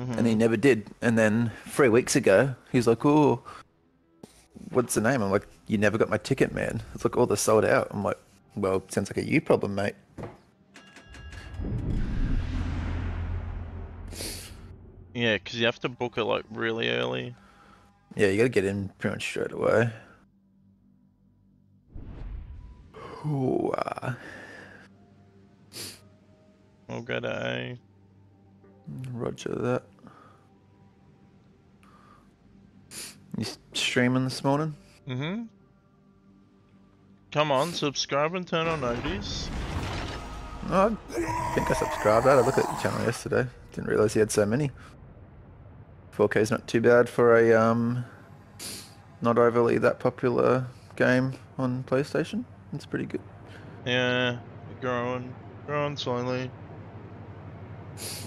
and he never did. And then 3 weeks ago, he's like, "Oh, what's the name?" I'm like, "You never got my ticket, man." It's like, "Oh, they're sold out." I'm like, "Well, sounds like a you problem, mate." Yeah, because you have to book it like really early. Yeah, you gotta get in pretty much straight away. Ooh, I'll go to A. Roger that. You streaming this morning? Mm-hmm. Come on, subscribe and turn on notice. Oh, I think I subscribed. I had a look at your channel yesterday. Didn't realise you had so many. 4K's not too bad for a not overly that popular game on PlayStation. It's pretty good. Yeah, growing slowly.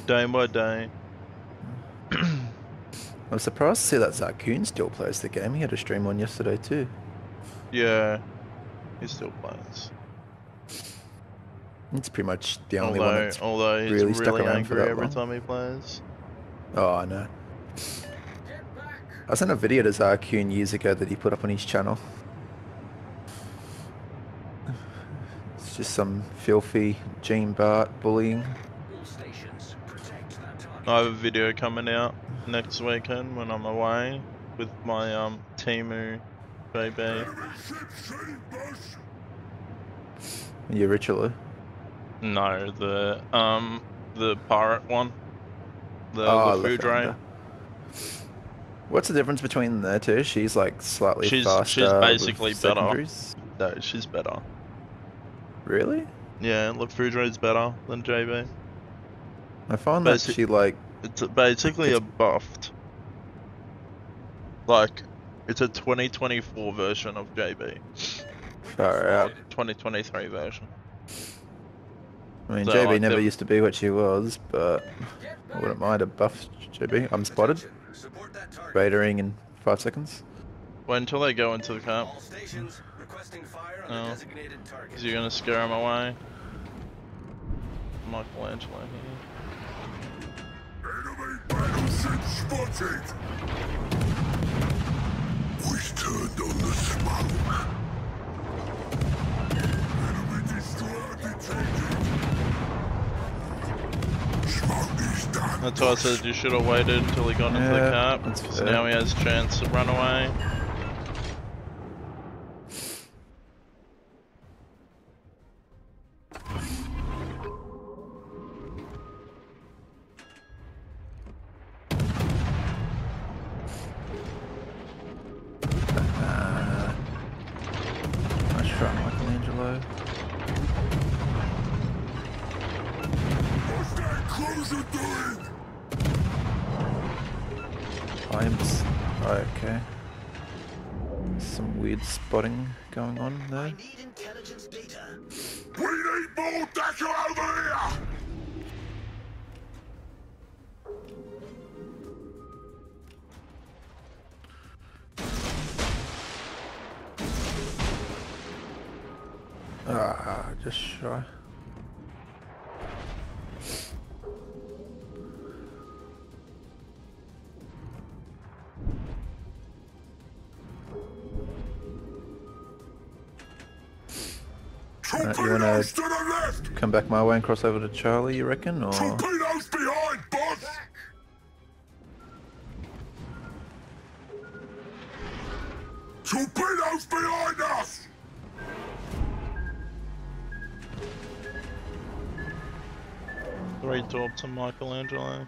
Day by day. I was surprised to see that Zarkoon still plays the game. He had a stream on yesterday too. Yeah, he still plays. It's pretty much the only one that's really stuck around for that long. Every time he plays. Oh, I know. I sent a video to Zarkoon years ago that he put up on his channel. It's just some filthy Jean Bart bullying. I have a video coming out next weekend when I'm away with my Timu baby. Your ritual? No, the pirate one. The Foudroyant. What's the difference between the two? She's like slightly faster. She's basically better. No, she's better. Really? Yeah, look, Foudroyant's better than JB. I find that she like... It's basically a buffed. Like, it's a 2024 version of JB. Far out. 2023 version. I mean, so JB like never used to be what she was, but I wouldn't mind a buffed JB. I'm spotted. Raidering in 5 seconds. Wait until they go into the camp. No, because you're going to scare him away. Michelangelo here. Enemy battleship spotted! We've turned on the smoke. Enemy destroyer detected. Smoke is done. That's why I said you should have waited until he got into the cap, because now he has a chance to run away. Going on there. I need intelligence data. We need more Decker over here. Ah, just shy. Right, you wanna come back my way and cross over to Charlie, you reckon, or...? Torpedoes behind, boss! Torpedoes behind us! Three torps to Michelangelo.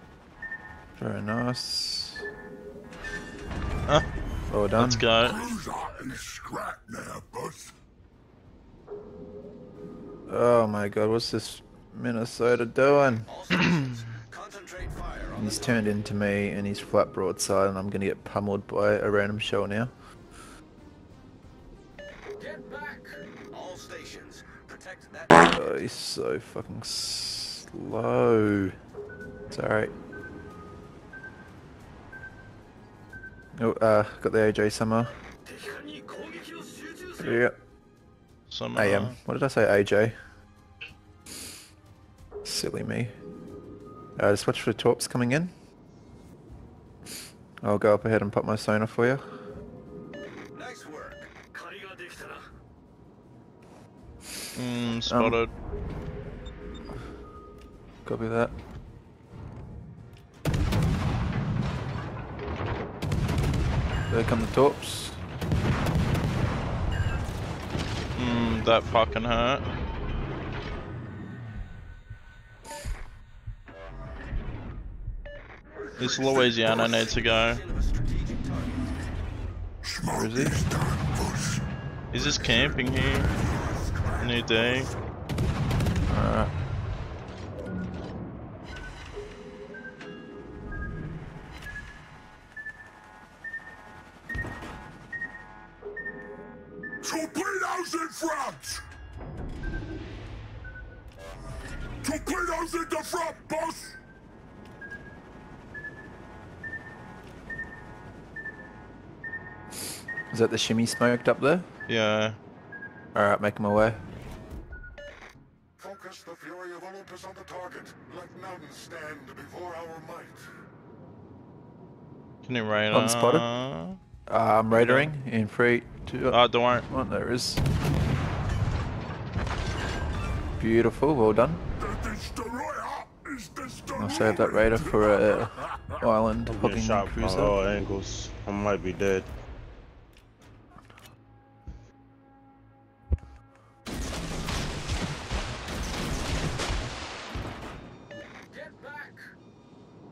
Very nice. Ah, well done. Let's go. Scrap now, boss. Oh my god, what's this Minnesota doing? He's turned into me and he's flat broadside and I'm gonna get pummeled by a random shell now. Get back. All stations. Protect that. Oh, he's so fucking slow. It's alright. Oh, got the AJ somehow. Yep. AM. What did I say, AJ? Silly me. Just watch for torps coming in. I'll go up ahead and pop my sonar for you. Nice work. Spotted. Copy that. There come the torps. That fucking hurt. This Louisiana needs to go. Where is he? He's just camping here. New day. Alright. Torpedoes in front! Torpedoes in the front, boss! Is that the shimmy smoked up there? Yeah. Alright, make him away. Focus the fury of Olympus on the target. Let mountains stand before our might. Can you radar? Unspotted. I'm radaring in 3, 2. Oh, don't worry. One, there is. Beautiful, well done. I'll save that radar for a island hopping cruiser. Oh, angles. I might be dead.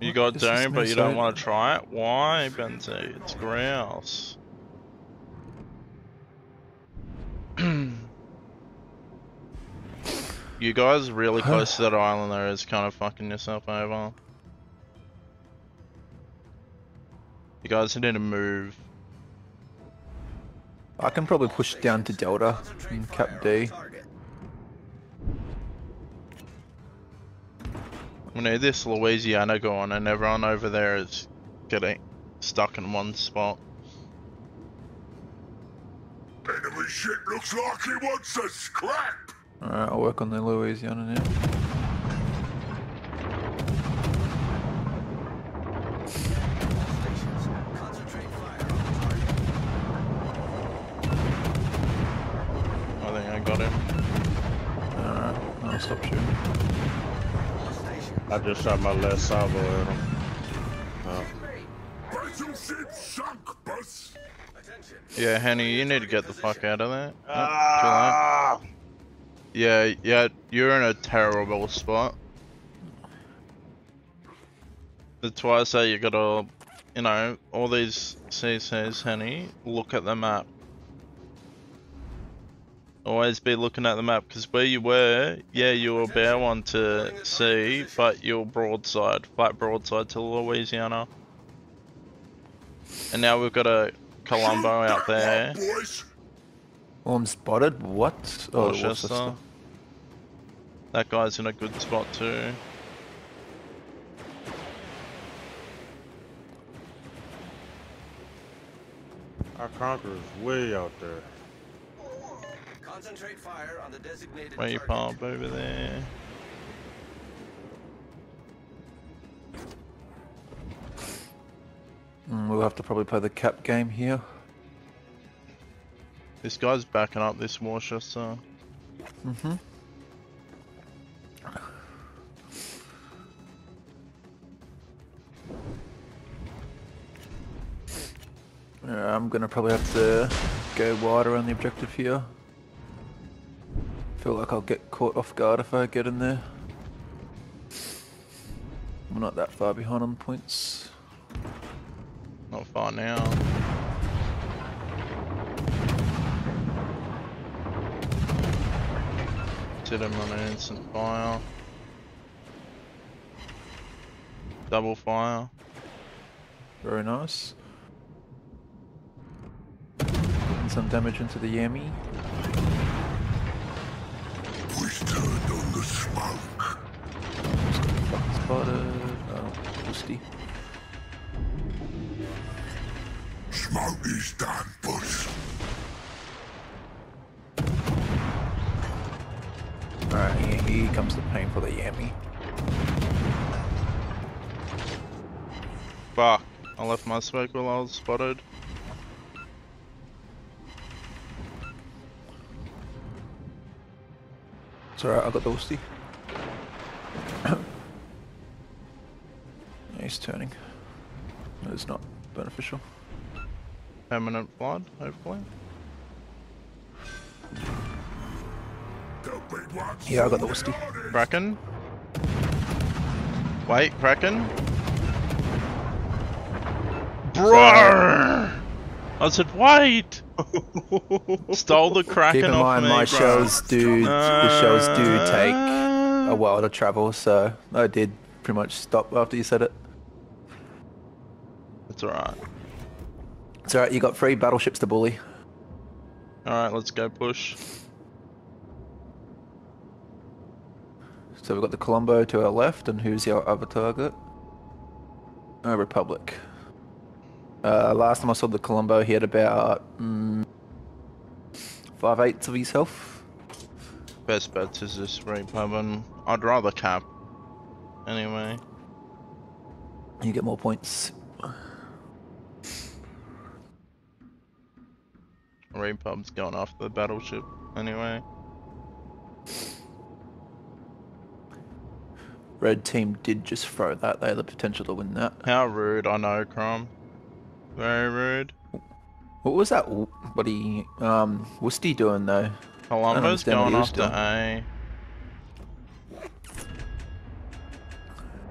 You got down, but you don't want to try it? Why, Benzie? It's grouse. You guys really close to that island there is kind of fucking yourself over. You guys need to move. I can probably push down to Delta and Cap D. We need this Louisiana going and everyone over there is getting stuck in one spot. Enemy ship looks like he wants a scrap! Alright, I'll work on the Louisiana now. I think I got him. Alright, I'll stop shooting. I just shot my last salvo at him. Yeah, Henny, you need to get the fuck out of there. Ah! Yeah, you're in a terrible spot. That's why I say you gotta, you know, all these CCs, Henny, look at the map. Always be looking at the map, because where you were, yeah, you were bare one to sea, but you're broadside, flat broadside to Louisiana. And now we've got a Colombo out there. Oh, I'm spotted? What? Oh, Worcester. That guy's in a good spot too. Our Conqueror's way out there. Concentrate fire on the designated target. Way pump over there. We'll have to probably play the cap game here. This guy's backing up this Worcester. Yeah, I'm gonna probably have to go wider on the objective here. I feel like I'll get caught off guard if I get in there. I'm not that far behind on points. Not far now. Did him on an instant fire. Double fire. Very nice. Getting some damage into the Yami. Turned on the smoke. Spotted. Oh, dusty. Smoke is done, boss. Alright, here comes the pain for the Yami. Fuck. I left my spec while I was spotted. It's alright, I got the hostie. He's turning. It's not beneficial. Permanent blood, hopefully. Yeah, I got the hostie. Kraken? Wait, Kraken? Bro! I said, wait! Stole the Kraken off me. Keep in mind, the shows do take a while to travel, so I did pretty much stop after you said it. It's alright. It's alright, you got 3 battleships to bully. Alright, let's go push. So we've got the Colombo to our left, and who's our other target? Republic. Last time I saw the Colombo, he had about 5/8 of his health. Best bets is this repub, and I'd rather cap. Anyway, you get more points. Repub's going off the battleship. Anyway, red team did just throw that. They had the potential to win that. How rude! I know, Crom. Very rude. What was that buddy Woosty doing though? Colombo's going after A.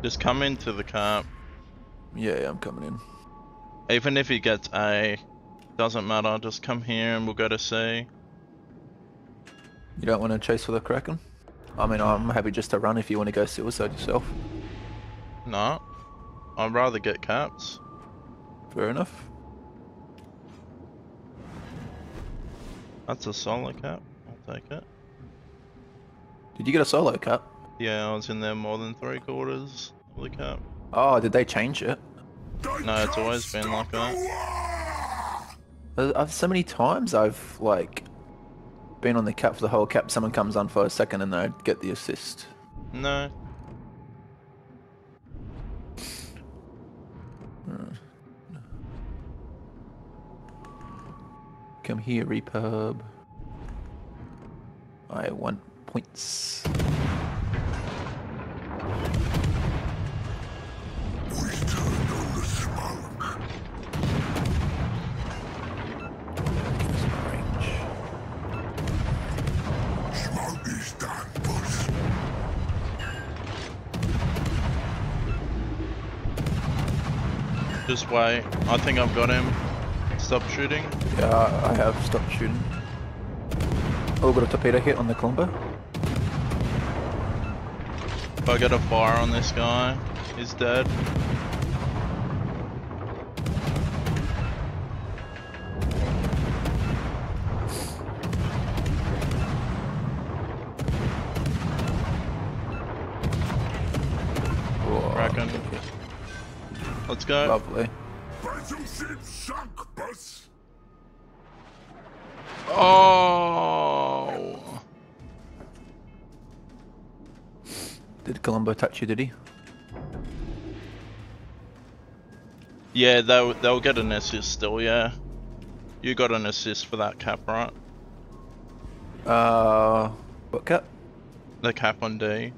Just come into the camp. Yeah, I'm coming in. Even if he gets A, doesn't matter, just come here and we'll go to C. You don't want to chase for the Kraken? I mean, I'm happy just to run if you want to go suicide yourself. No. I'd rather get caps. Fair enough. That's a solo cap. I'll take it. Did you get a solo cap? Yeah, I was in there more than 3/4 of the cap. Oh, did they change it? No, it's always been like that. So many times I've, like, been on the cap for the whole cap, someone comes on for a second and I get the assist. No. Come here, Repub. I want points. We turned on the smoke. Range. Smoke is done, boss. This way. I think I've got him. Stop shooting. Yeah, I have stopped shooting. Oh, got a torpedo hit on the Colombo. If I get a fire on this guy, he's dead. Whoa, Kraken. Okay. Let's go. Lovely. Oh! Did Colombo touch you? Did he? Yeah, they'll get an assist still. Yeah, you got an assist for that cap, right? What cap? The cap on D.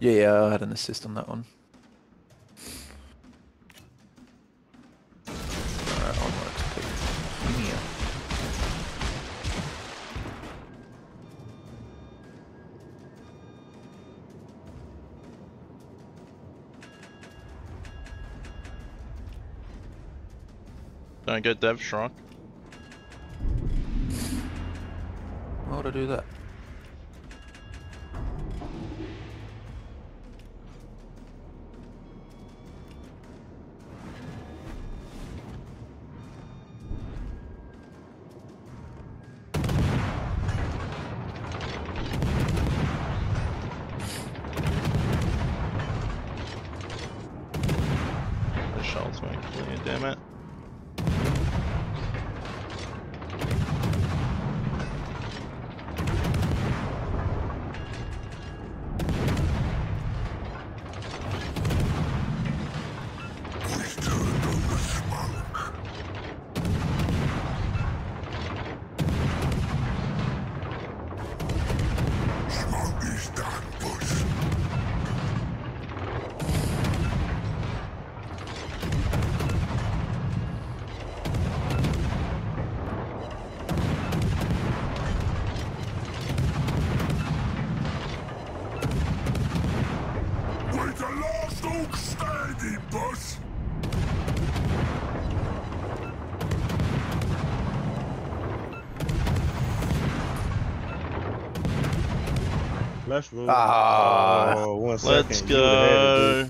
Yeah, I had an assist on that one. Don't get devstrike. Why would I do that? The shells won't clear, damn it. Left roll. Ah, oh, 1 second. Let's go.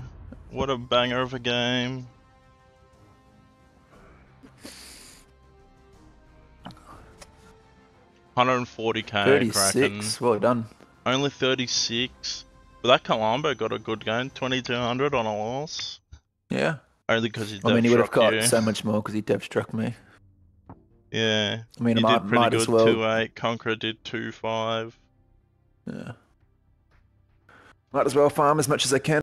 What a banger of a game. $140K. 36. Kraken. Well done. Only 36. But that Colombo got a good game. 2200 on a loss. Yeah. Only because he devstruck you. I mean, he would have got so much more because he devstruck me. Yeah. I mean, he did pretty good. 2-8. Conqueror did 2-5. Yeah. Might as well farm as much as I can.